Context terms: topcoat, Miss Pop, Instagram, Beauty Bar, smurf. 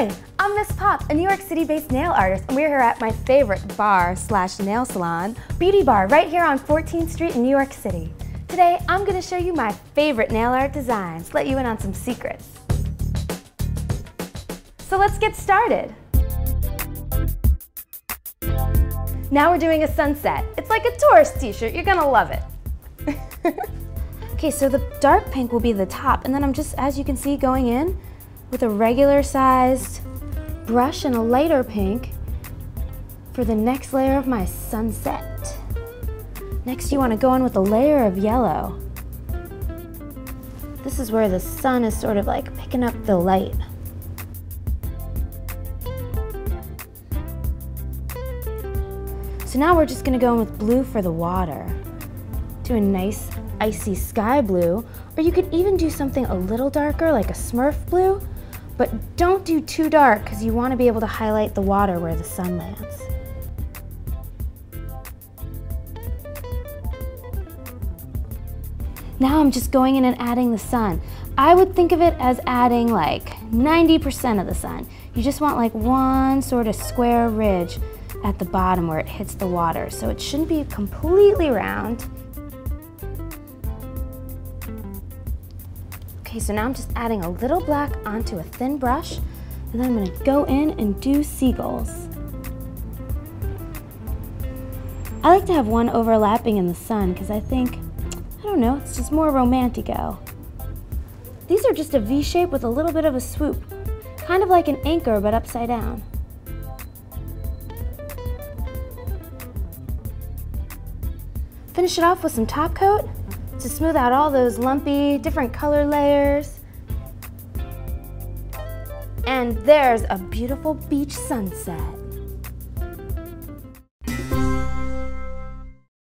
Hi, I'm Miss Pop, a New York City-based nail artist, and we're here at my favorite bar slash nail salon, Beauty Bar, right here on 14th Street in New York City. Today, I'm going to show you my favorite nail art designs, let you in on some secrets. So let's get started. Now we're doing a sunset. It's like a tourist t-shirt, you're gonna love it. Okay, so the dark pink will be the top, and then I'm just, as you can see, going in with a regular sized brush and a lighter pink for the next layer of my sunset. Next you wanna go in with a layer of yellow. This is where the sun is sort of like picking up the light. So now we're just gonna go in with blue for the water. Do a nice icy sky blue, or you could even do something a little darker like a Smurf blue, but don't do too dark because you wanna be able to highlight the water where the sun lands. Now I'm just going in and adding the sun. I would think of it as adding like 90% of the sun. You just want like one sort of square ridge at the bottom where it hits the water, so it shouldn't be completely round. Okay, so now I'm just adding a little black onto a thin brush, and then I'm gonna go in and do seagulls. I like to have one overlapping in the sun because I think, I don't know, it's just more romantico. These are just a V shape with a little bit of a swoop, kind of like an anchor but upside down. Finish it off with some top coat to smooth out all those lumpy, different color layers. And there's a beautiful beach sunset.